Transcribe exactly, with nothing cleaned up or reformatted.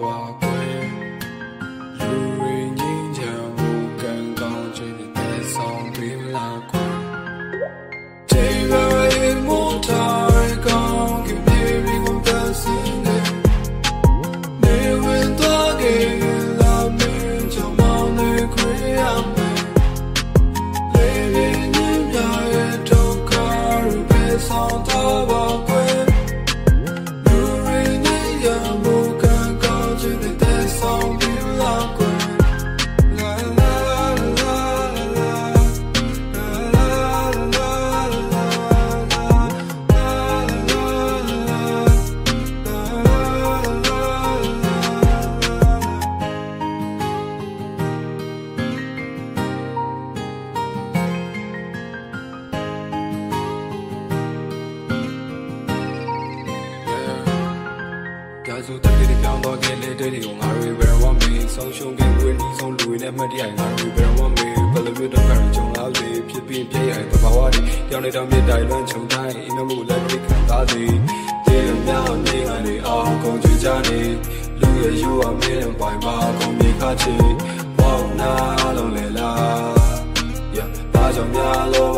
Wow, now, lonely love. Yeah, that's your melody.